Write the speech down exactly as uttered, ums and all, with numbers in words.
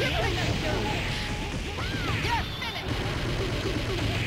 You're finished!